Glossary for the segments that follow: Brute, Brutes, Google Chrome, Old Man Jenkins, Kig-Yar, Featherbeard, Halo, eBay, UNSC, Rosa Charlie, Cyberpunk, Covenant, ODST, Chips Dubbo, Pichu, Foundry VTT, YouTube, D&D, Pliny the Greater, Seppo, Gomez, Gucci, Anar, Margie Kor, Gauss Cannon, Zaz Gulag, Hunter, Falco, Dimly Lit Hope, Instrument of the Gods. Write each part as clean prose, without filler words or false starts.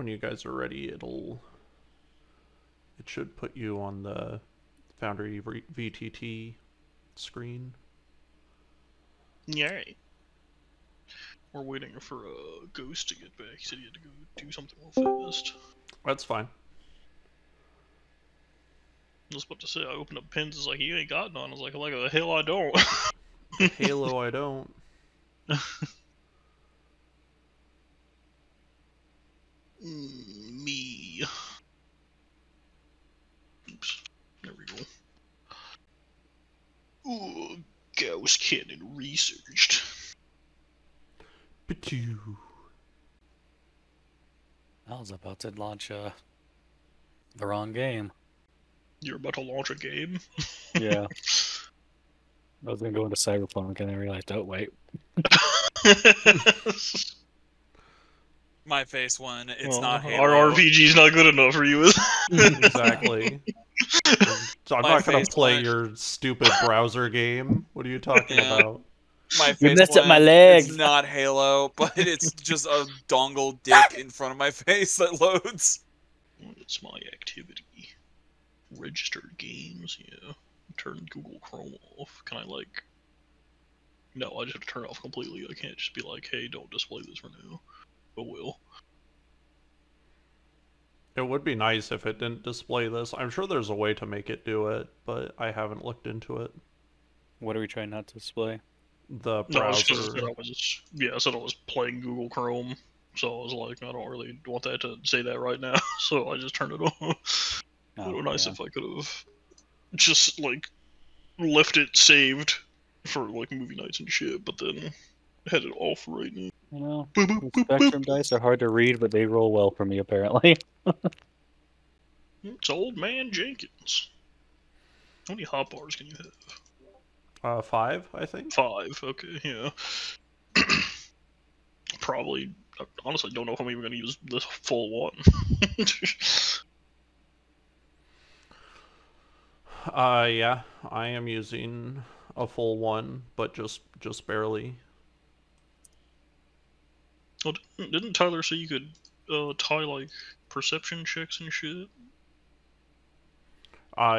when you guys are ready, it should put you on the Foundry VTT screen. Yeah, right. We're waiting for a Ghost to get back. He said he had to go do something real fast. That's fine. I was about to say, I opened up pins, it's like, you ain't got none. I was like the hell I don't. The Halo I don't. Me. Oops. There we go. Ooh, Gauss Cannon researched. Pichu. I was about to launch the wrong game. You're about to launch a game? Yeah. I was going to go into Cyberpunk and I realized, oh, wait. My face won. It's not Halo. Our RPG's not good enough for you, is it? Exactly. So I'm not going to play your stupid browser game. What are you talking about? My face messed up my leg. It's not Halo, but it's just a dongle dick in front of my face that loads. It's my activity. Registered games, yeah. Turn Google Chrome off. Can I, like... No, I just have to turn it off completely. I can't just be like, hey, don't display this for now. But will. It would be nice if it didn't display this. I'm sure there's a way to make it do it, but I haven't looked into it. What are we trying not to display? The browser. No, it's just that I said I was playing Google Chrome, so I was like, I don't really want that to say that right now, so I just turned it off. It would be nice if I could have just, like, left it saved for, like, movie nights and shit, but then had it off right now. You know, Spectrum dice are hard to read, but they roll well for me, apparently. It's Old Man Jenkins. How many hot bars can you have? 5, I think. 5, okay, yeah. Probably, I honestly don't know if I'm even going to use this full one. Yeah, I am using a full one, but just barely. Well, didn't Tyler say you could tie, like, perception checks and shit?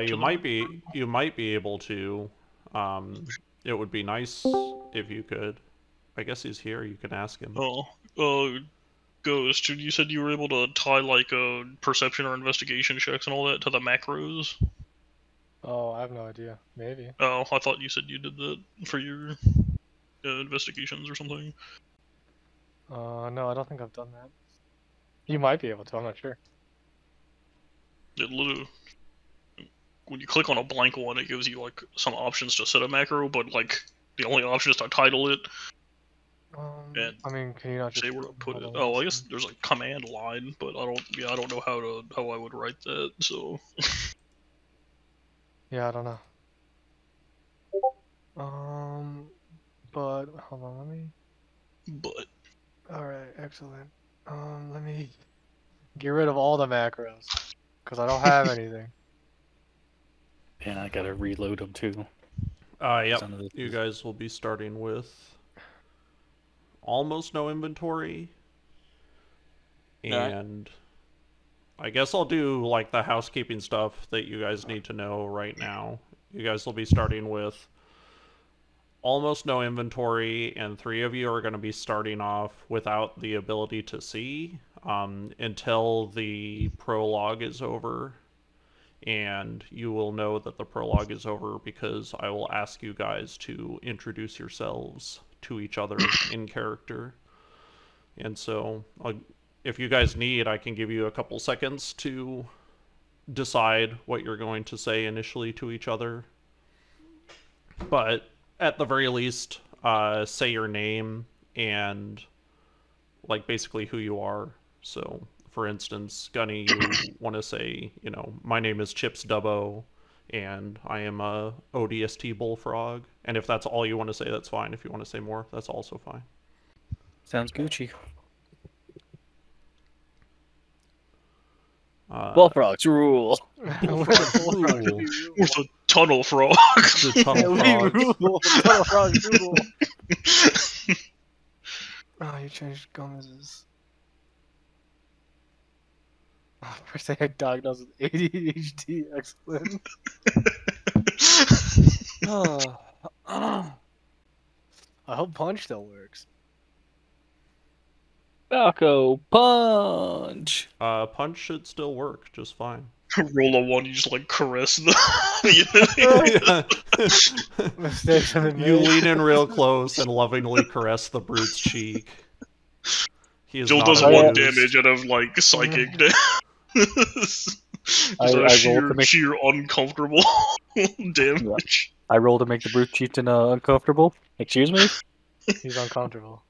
You might be able to. It would be nice if you could. I guess he's here. You can ask him. Oh, Ghost, you said you were able to tie, like, perception or investigation checks and all that to the macros. Oh, I have no idea. Maybe. Oh, I thought you said you did that for your investigations or something. No, I don't think I've done that. You might be able to, I'm not sure. It literally... When you click on a blank one, it gives you, like, some options to set a macro, but, like, the only option is to title it. I mean, can you not just say where to put it? Oh, I guess there's a command line, but I don't know how I would write that, so... Yeah, I don't know. But hold on, all right, excellent. Let me get rid of all the macros because I don't have anything. And I gotta reload them too. Yep. You guys will be starting with almost no inventory, and. I guess I'll do, like, the housekeeping stuff that you guys need to know right now. You guys will be starting with almost no inventory, and 3 of you are going to be starting off without the ability to see until the prologue is over. And you will know that the prologue is over because I will ask you guys to introduce yourselves to each other in character. And so... If you guys need, I can give you a couple seconds to decide what you're going to say initially to each other. But at the very least, say your name and, like, basically who you are. So, for instance, Gunny, you want to say, you know, my name is Chips Dubbo, and I am a ODST bullfrog. And if that's all you want to say, that's fine. If you want to say more, that's also fine. Sounds Gucci. Bullfrogs rule. We're the tunnel frog. The tunnel frog. Tunnel frog rule. Oh, you changed Gomez's. Oh, prosaic diagnosed with ADHD. Excellent. I hope punch still works. Falco punch. Punch should still work just fine. Roll a one, you just like caress the. You lean in real close and lovingly caress the brute's cheek. He still does one damage out of like psychic damage. I rolled sheer uncomfortable damage. Yeah. I rolled to make the brute chieftain uncomfortable. Excuse me? He's uncomfortable.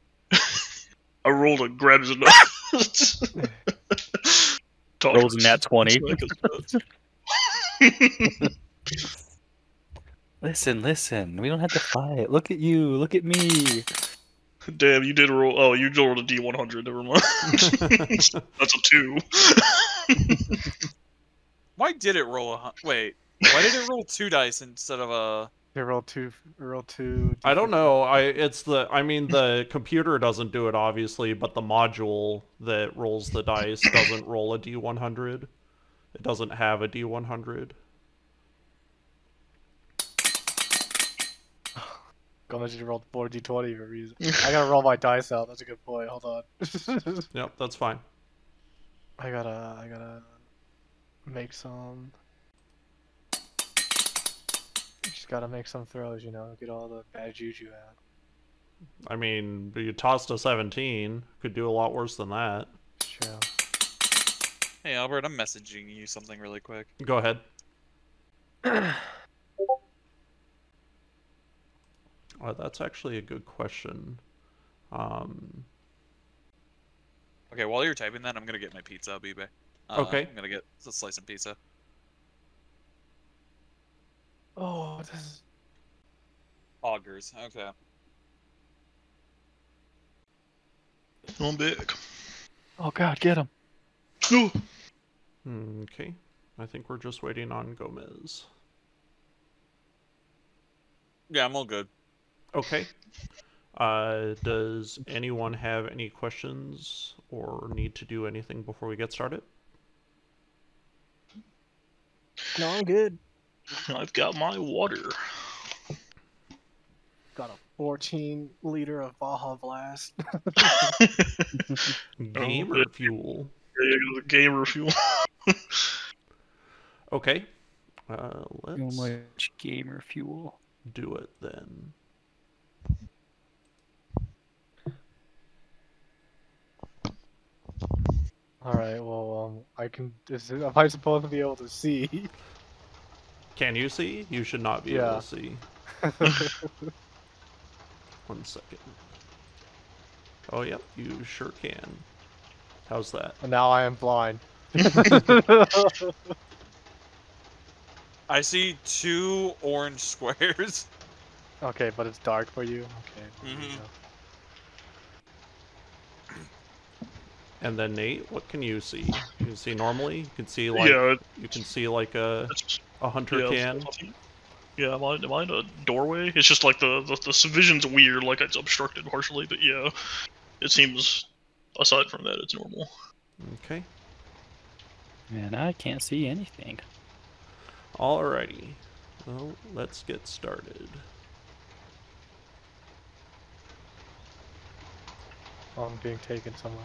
I rolled and grabs a nuts. Rolls a nat 20. Listen. We don't have to fight. Look at you. Look at me. Damn, you did roll. Oh, you rolled a D100. Never mind. That's a 2. Why did it roll a? Wait, why did it roll 2 dice instead of a? It rolled 2. Roll 2. I don't know. I mean the computer doesn't do it obviously, but the module that rolls the dice doesn't roll a D100. It doesn't have a D100. Gomez just rolled 4 D20 for a reason. I gotta roll my dice out. That's a good point. Hold on. Yep, that's fine. I gotta make some. Just gotta make some throws, you know, get all the bad juju out. I mean, you tossed a 17. Could do a lot worse than that. Sure. Hey Albert, I'm messaging you something really quick. Go ahead. Oh, that's actually a good question. Okay, while you're typing that, I'm gonna get my pizza off eBay. Okay. I'm gonna get a slice of pizza. Oh, this is... Augers, okay. One big. Oh god, get him. Okay, I think we're just waiting on Gomez. Yeah, I'm all good. Okay. Does anyone have any questions or need to do anything before we get started? No, I'm good. I've got my water. Got a 14-liter of Baja Blast. Gamer fuel. Yeah, gamer fuel. Okay. Let's gamer fuel. Do it then. All right. Well, I can. Am I supposed to be able to see? Can you see? You should not be able to see. 1 second. Oh, yep, you sure can. How's that? And now I am blind. I see 2 orange squares. Okay, but it's dark for you. Okay. Mm-hmm. And then Nate, what can you see? You can see normally. You can see like you can see like a hunter can. Yeah, am I in a doorway? It's just like the vision's weird, like it's obstructed partially, but yeah, it seems aside from that it's normal. Okay. Man, I can't see anything. Alrighty, well, let's get started. Oh, I'm being taken somewhere.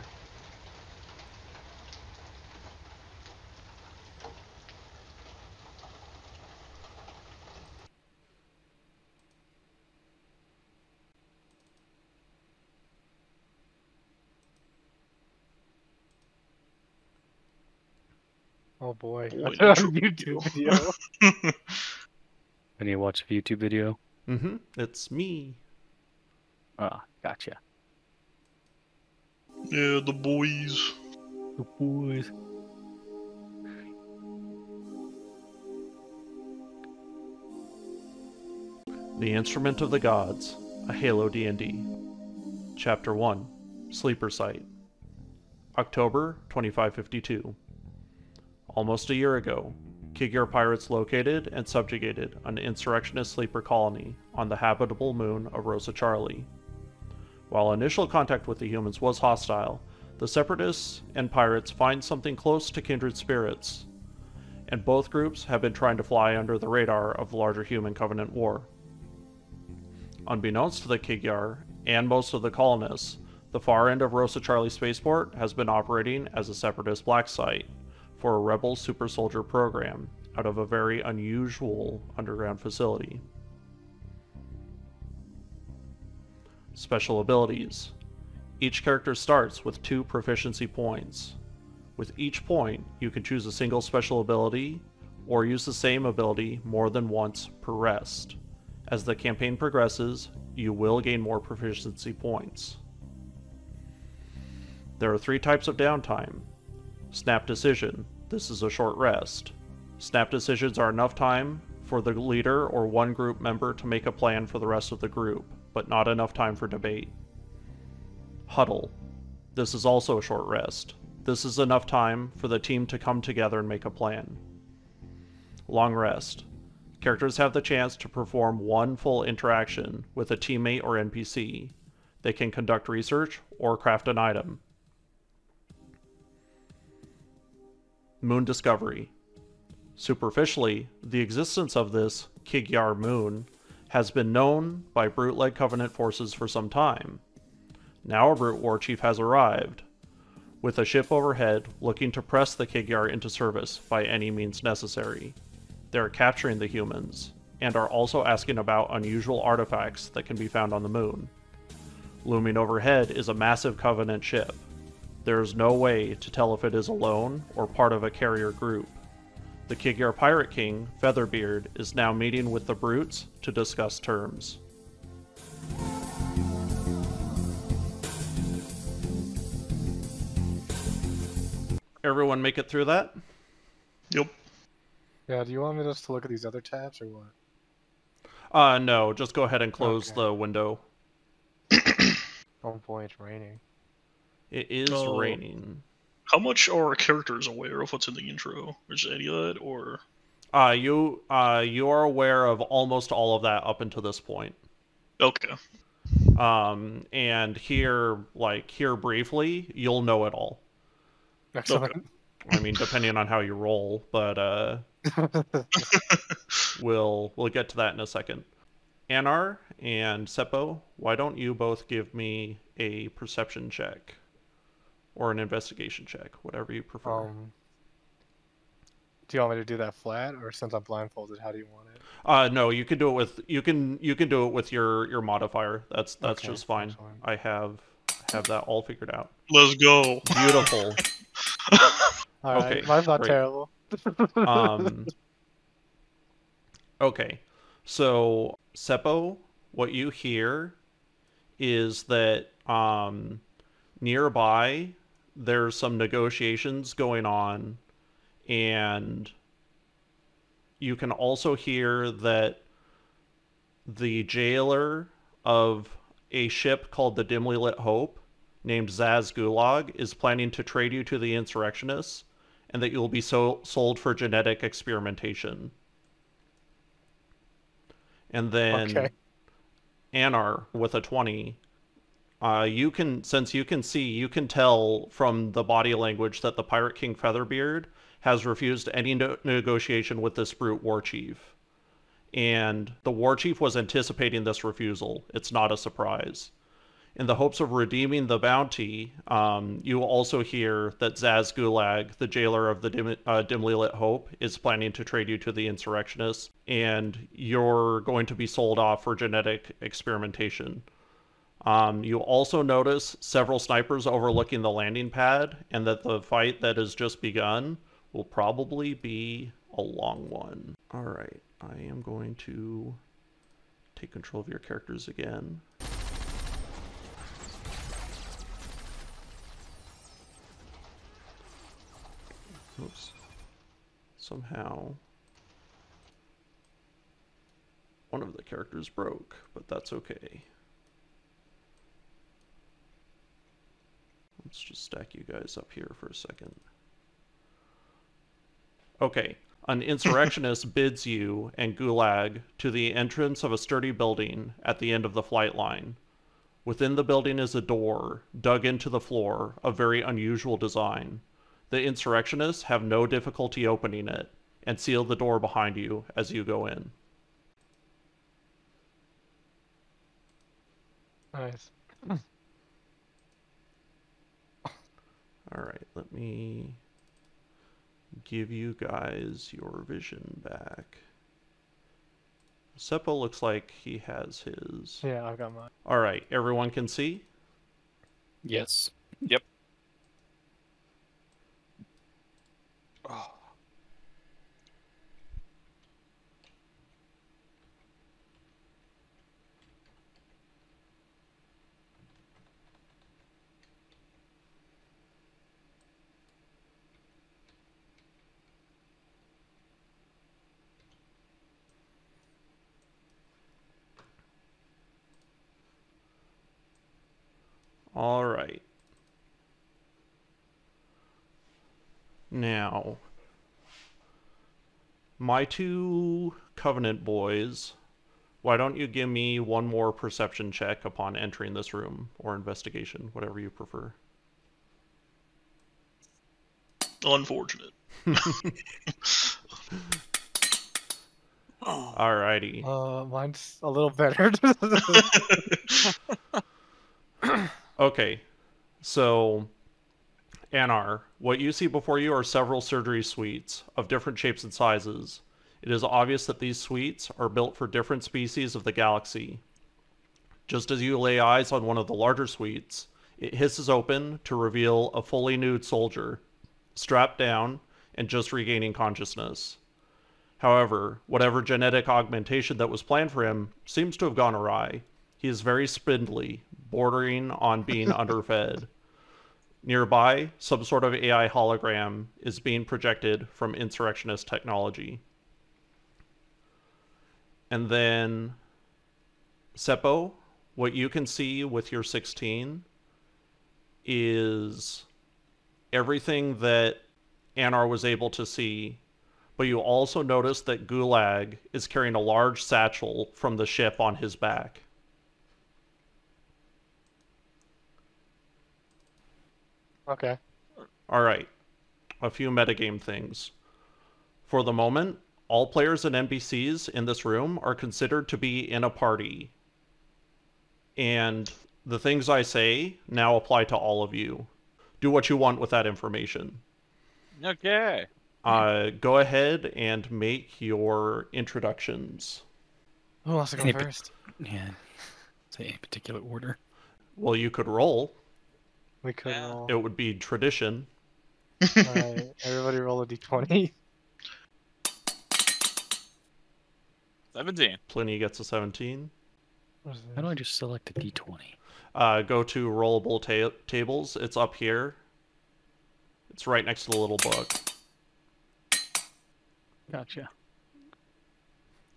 Oh boy! YouTube video. I need to watch a YouTube video. Mm-hmm. It's me. Ah, gotcha. Yeah, the boys. The boys. The Instrument of the Gods, a Halo D&D. Chapter 1, Sleeper Site. October 2552. Almost a year ago, Kig-Yar pirates located and subjugated an insurrectionist sleeper colony on the habitable moon of Rosa Charlie. While initial contact with the humans was hostile, the Separatists and Pirates find something close to kindred spirits, and both groups have been trying to fly under the radar of the larger human Covenant war. Unbeknownst to the Kig-Yar and most of the colonists, the far end of Rosa Charlie Spaceport has been operating as a Separatist black site for a rebel super soldier program out of a very unusual underground facility. Special abilities. Each character starts with 2 proficiency points. With each point, you can choose a single special ability or use the same ability more than once per rest. As the campaign progresses, you will gain more proficiency points. There are 3 types of downtime. Snap decision. This is a short rest. Snap decisions are enough time for the leader or one group member to make a plan for the rest of the group, but not enough time for debate. Huddle. This is also a short rest. This is enough time for the team to come together and make a plan. Long rest. Characters have the chance to perform 1 full interaction with a teammate or NPC. They can conduct research or craft an item. Moon discovery. Superficially, the existence of this Kig-Yar moon has been known by Brute-led Covenant forces for some time. Now a Brute war chief has arrived, with a ship overhead looking to press the Kig-Yar into service by any means necessary. They are capturing the humans, and are also asking about unusual artifacts that can be found on the moon. Looming overhead is a massive Covenant ship. There is no way to tell if it is alone or part of a carrier group. The Kig-Yar Pirate King, Featherbeard, is now meeting with the Brutes to discuss terms. Everyone make it through that? Yep. Yeah, do you want me just to look at these other tabs or what? No, just go ahead and close the window. Oh boy, it's raining. It is raining. How much are characters aware of what's in the intro? Is any of that, or...? You are aware of almost all of that up until this point. Okay. And here, like, briefly, you'll know it all. Excellent. Okay. I mean, depending on how you roll, but, we'll get to that in a second. Anar and Seppo, why don't you both give me a perception check? Or an investigation check, whatever you prefer. Do you want me to do that flat, or since I'm blindfolded, how do you want it? No, you can do it with you can do it with your modifier. That's okay, just fine. Excellent. I have that all figured out. Let's go. Beautiful. All right, okay, mine's not great. Terrible. Okay, so Seppo, what you hear is that nearby, there's some negotiations going on, and you can also hear that the jailer of a ship called the Dimly Lit Hope, named Zaz Gulag, is planning to trade you to the insurrectionists, and that you'll be sold for genetic experimentation. And then Anar, with a 20... you can, since you can see, you can tell from the body language that the Pirate King Featherbeard has refused any negotiation with this Brute war chief. And the war chief was anticipating this refusal. It's not a surprise. In the hopes of redeeming the bounty, you also hear that Zaz Gulag, the jailer of the Dimly Lit Hope, is planning to trade you to the insurrectionists, and you're going to be sold off for genetic experimentation. You also notice several snipers overlooking the landing pad, and that the fight that has just begun will probably be a long one. All right, I am going to take control of your characters again. Oops. Somehow one of the characters broke, but that's okay. Let's just stack you guys up here for a second. Okay. An insurrectionist bids you and Gulag to the entrance of a sturdy building at the end of the flight line. Within the building is a door, dug into the floor, of very unusual design. The insurrectionists have no difficulty opening it, and seal the door behind you as you go in. Nice. Alright, let me give you guys your vision back. Seppo looks like he has his. Yeah, I've got mine. Alright, everyone can see? Yes. Yep. Oh. All right. Now, my two Covenant boys, why don't you give me one more perception check upon entering this room, or investigation, whatever you prefer. Unfortunate. All righty. Mine's a little better. Okay, so, Anar, what you see before you are several surgery suites of different shapes and sizes. It is obvious that these suites are built for different species of the galaxy. Just as you lay eyes on one of the larger suites, it hisses open to reveal a fully nude soldier, strapped down and just regaining consciousness. However, whatever genetic augmentation that was planned for him seems to have gone awry. He is very spindly, bordering on being underfed. Nearby, some sort of AI hologram is being projected from insurrectionist technology. And then, Seppo, what you can see with your 16 is everything that Anar was able to see, but you also notice that Gulag is carrying a large satchel from the ship on his back. Okay. Alright. A few metagame things. For the moment, all players and NPCs in this room are considered to be in a party. And the things I say now apply to all of you. Do what you want with that information. Okay. Go ahead and make your introductions. Who wants to go first? Yeah. Say any particular order. Well, you could roll. We could roll. It would be tradition. Alright, everybody roll a d20. 17. Pliny gets a 17. How do I just select a d20? Go to rollable tables. It's up here. It's right next to the little book. Gotcha.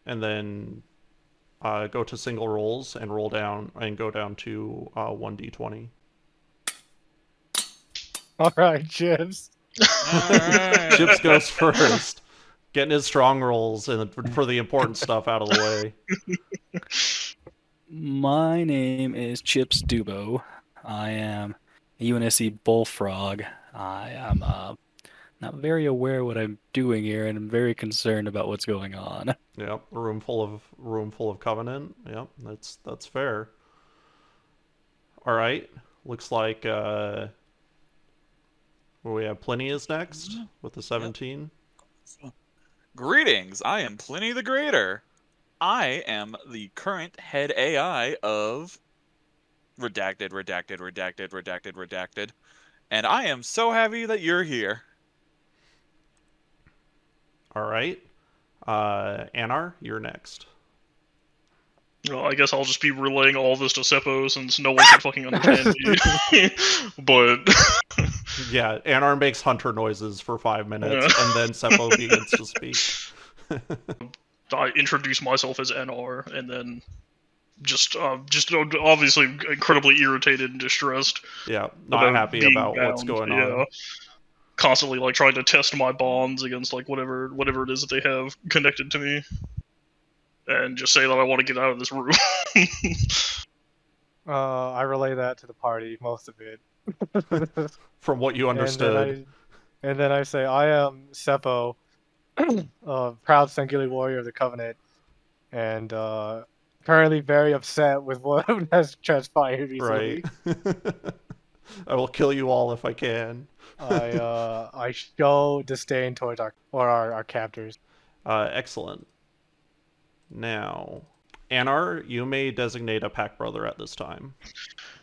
And then go to single rolls and roll down and go down to 1d20. All right, Chips. All right. Chips goes first, getting his strong rolls and for the important stuff out of the way. My name is Chips Dubbo. I am a UNSC bullfrog. I am not very aware what I'm doing here, and I'm very concerned about what's going on. Yep, a room full of Covenant. Yep, that's fair. All right, looks like. Well, we have Pliny is next with the 17. Yep. Greetings, I am Pliny the Greater. I am the current head AI of Redacted. And I am so happy that you're here. Alright. Anar, you're next. Well, I guess I'll just be relaying all this to Seppo since no one can fucking understand me. But yeah, Anar makes Hunter noises for 5 minutes, and then Seppo begins to speak. I introduce myself as Anar, and then just obviously incredibly irritated and distressed. Yeah, not happy about what's going on. Constantly like trying to test my bonds against like whatever it is that they have connected to me, and just say that I want to get out of this room. I relay that to the party, most of it. From what you understood. And then I say, I am Seppo, a proud Sangili warrior of the Covenant, and currently very upset with what has transpired recently. Right. I will kill you all if I can. I show disdain towards our captors. Excellent. Now, Anar, you may designate a pack brother at this time.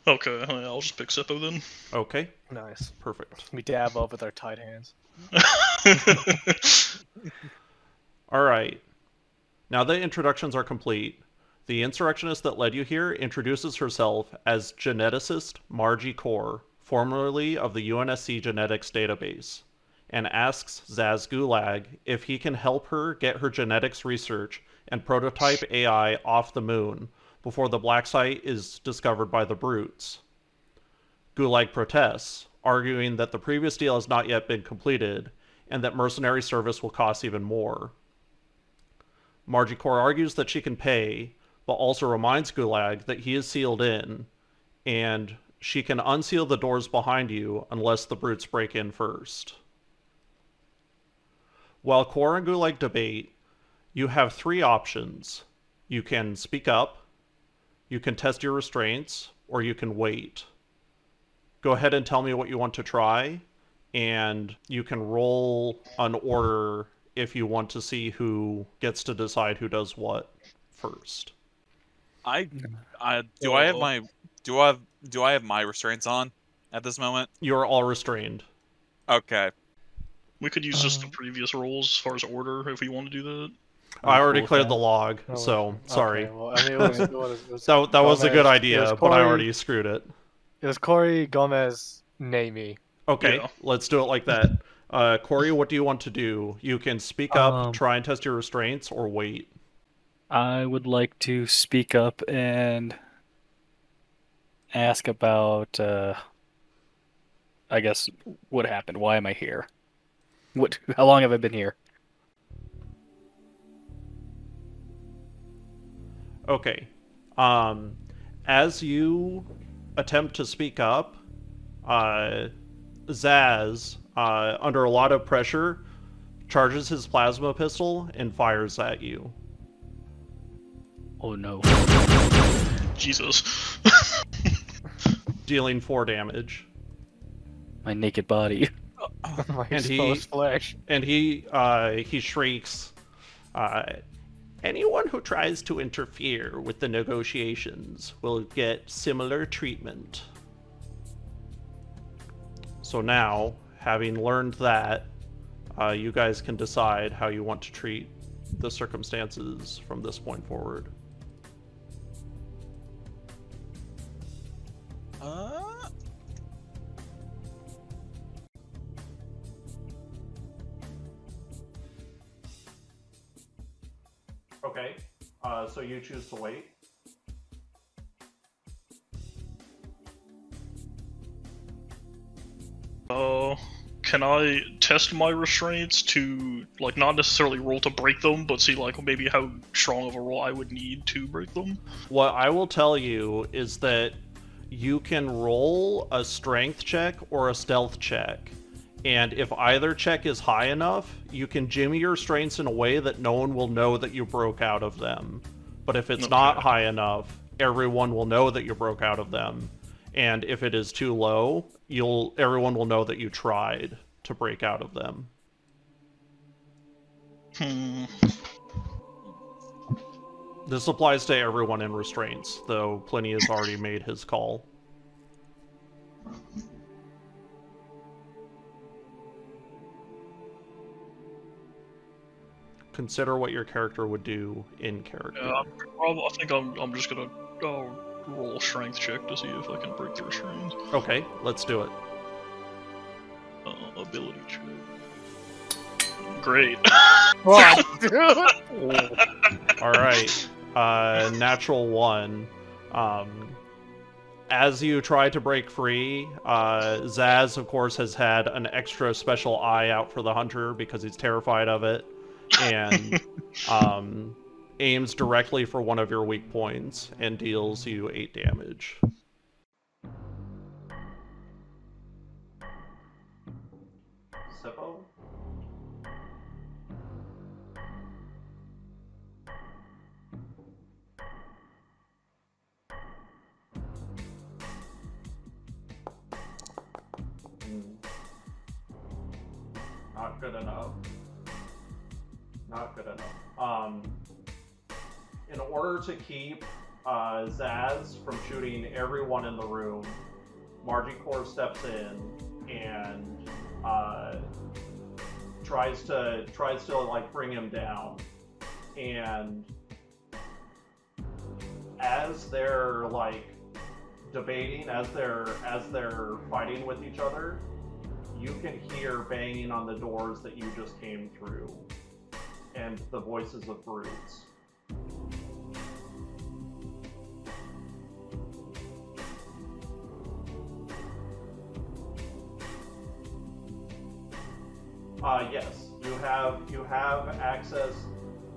Okay, I'll just pick Seppo then. Okay. Nice. Perfect. We dab up with our tied hands. All right. Now the introductions are complete. The insurrectionist that led you here introduces herself as geneticist Margie Kor, formerly of the UNSC genetics database, and asks Zaz Gulag if he can help her get her genetics research and prototype AI off the moon before the black site is discovered by the brutes. Gulag protests, arguing that the previous deal has not yet been completed and that mercenary service will cost even more. Margie Kor argues that she can pay, but also reminds Gulag that he is sealed in, and she can unseal the doors behind you unless the brutes break in first. While Kor and Gulag debate, you have three options. You can speak up, you can test your restraints, or you can wait. Go ahead and tell me what you want to try, and you can roll an order if you want to see who gets to decide who does what first. Do I have my restraints on at this moment? You're all restrained. Okay. We could use just the previous rules as far as order if we want to do that. I already cleared the log, so sorry. Okay, well, I mean, it was that was a good idea, but I already screwed it. It was Corey, Gomez, Namey. Okay, yeah. Let's do it like that. Corey, what do you want to do? You can speak up, try and test your restraints, or wait. I would like to speak up and ask about, I guess, what happened. Why am I here? How long have I been here? Okay. As you attempt to speak up, Zaz, under a lot of pressure, charges his plasma pistol and fires at you. Oh no. Jesus. Dealing 4 damage. My naked body. And he shrieks, anyone who tries to interfere with the negotiations will get similar treatment. So now, having learned that, you guys can decide how you want to treat the circumstances from this point forward. Okay, so you choose to wait. Can I test my restraints to, like, not necessarily roll to break them, but see, like, maybe how strong of a roll I would need to break them? What I will tell you is that you can roll a strength check or a stealth check. And if either check is high enough, you can jimmy your restraints in a way that no one will know that you broke out of them. But if it's not high enough, everyone will know that you broke out of them. And if it is too low, everyone will know that you tried to break out of them. This applies to everyone in restraints, though Pliny has already made his call. Consider what your character would do in character. Yeah, I think I'm just gonna roll a strength check to see if I can break the restraints. Okay, let's do it. Ability check. Great. Wow. All right. Natural 1. As you try to break free, Zaz, of course, has had an extra special eye out for the hunter because he's terrified of it. And aims directly for one of your weak points and deals you 8 damage. Seppo? Not good enough. Not good enough. In order to keep Zaz from shooting everyone in the room, Margie Kor steps in and tries to like bring him down. And as they're like debating, as they're fighting with each other, you can hear banging on the doors that you just came through, and the voices of brutes. Yes, you have access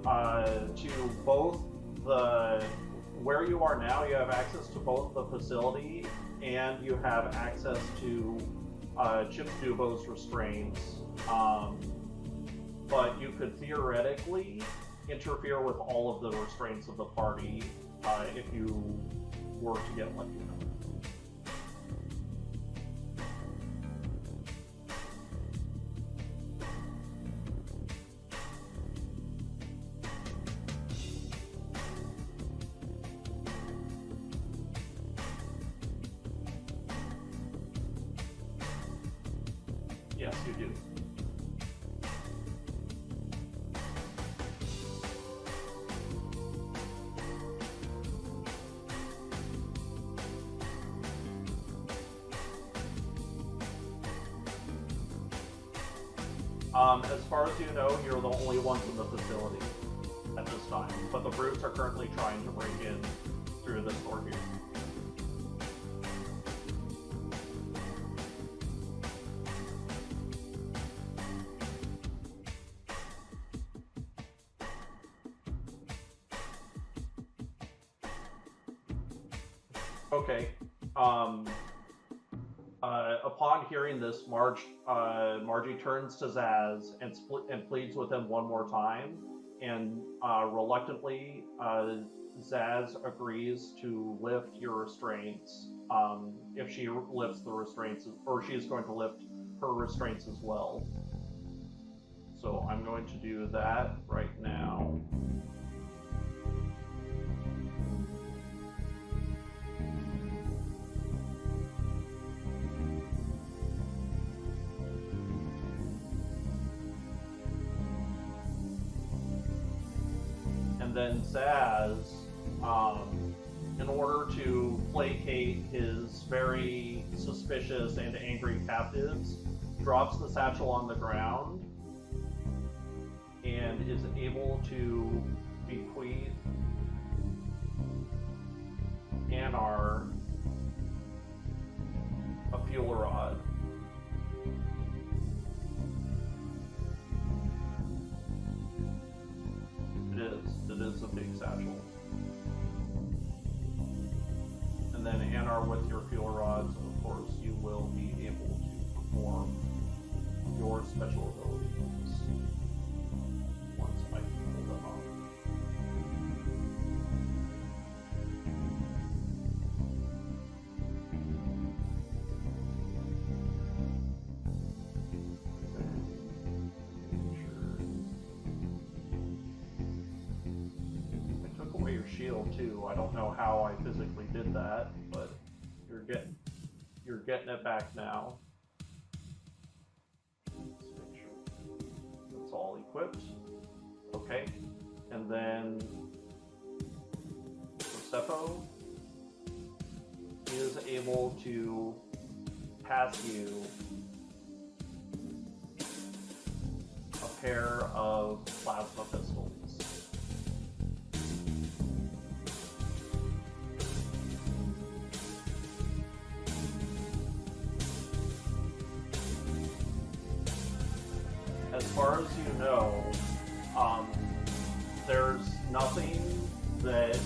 to both the where you are now. You have access to both the facility, and you have access to Chips Dubbo's restraints. But you could theoretically interfere with all of the restraints of the party if you were to get lucky enough. Yes, you do. As far as you know, you're the only ones in the facility at this time, but the brutes are currently trying to break in through this door here. Okay. Upon hearing this, Margie turns to Zaz and pleads with him one more time, and reluctantly, Zaz agrees to lift your restraints. If she lifts the restraints, or she is going to lift her restraints as well. So I'm going to do that right now. Then Zaz, in order to placate his very suspicious and angry captives, drops the satchel on the ground and is able to bequeath Anar a fuel rod. It is a big satchel. And then Anar, with your fuel rods, of course, you will be able to perform your special abilities once I pull them too. I don't know how I physically did that, but you're getting it back now. Let's make sure it's all equipped. Okay, and then Seppo is able to pass you a pair of plasma pistols. As far as you know, there's nothing that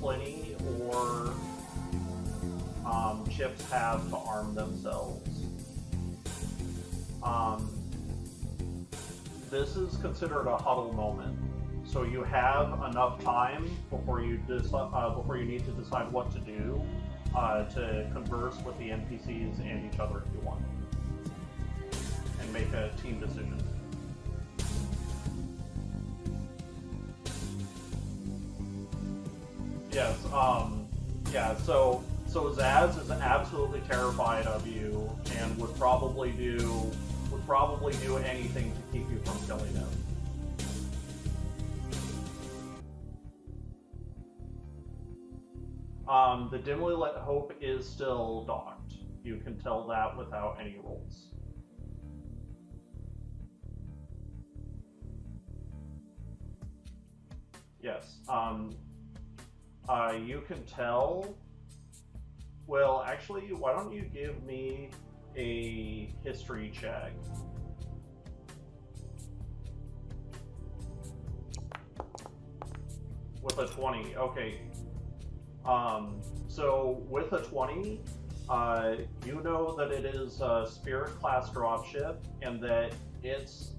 Pliny or Chips have to arm themselves. This is considered a huddle moment, so you have enough time before you need to decide what to do to converse with the NPCs and each other if you want, and make a team decision. Yes, so Zaz is absolutely terrified of you and would probably do anything to keep you from killing him. The Dimly Lit Hope is still docked. You can tell that without any rolls. Yes. You can tell. Well, actually, why don't you give me a history check? With a 20, okay. So with a 20, you know that it is a Spirit class dropship and that it's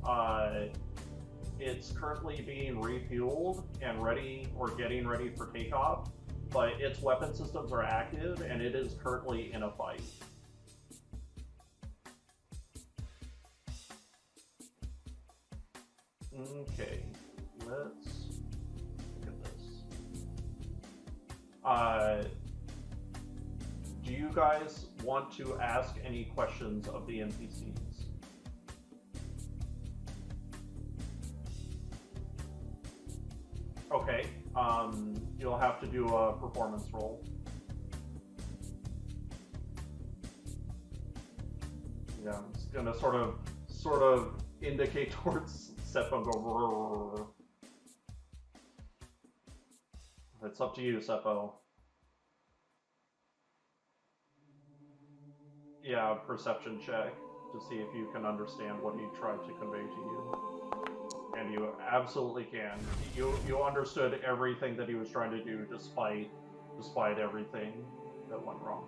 currently being refueled and ready or getting ready for takeoff, but its weapon systems are active and it is currently in a fight. Okay, let's look at this. Do you guys want to ask any questions of the NPCs? Okay, you'll have to do a performance roll. Yeah, I'm just gonna sort of indicate towards Seppo and go. It's up to you, Seppo. Yeah, perception check to see if you can understand what he tried to convey to you. And you absolutely can. You understood everything that he was trying to do despite everything that went wrong.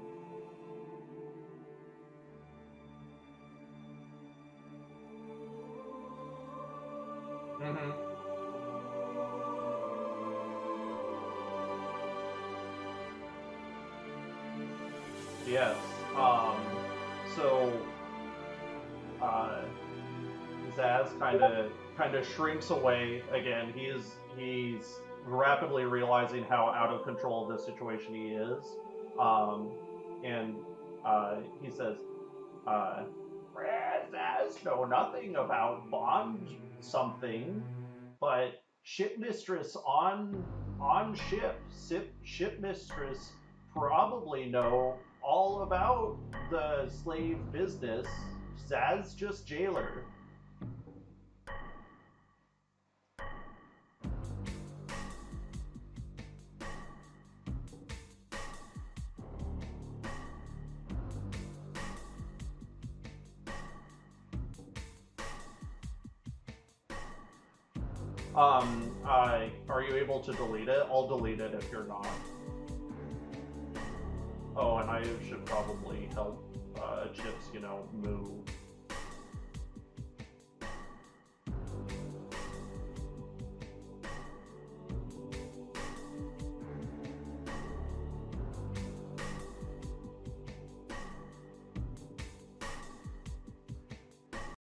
Yes. Zaz kind of shrinks away again. He's rapidly realizing how out of control of this situation he is. He says, Zaz know nothing about bond something, but ship mistress on ship mistress probably know all about the slave business. Zaz just jailer. Are you able to delete it? I'll delete it if you're not. Oh, and I should probably help Chips, move.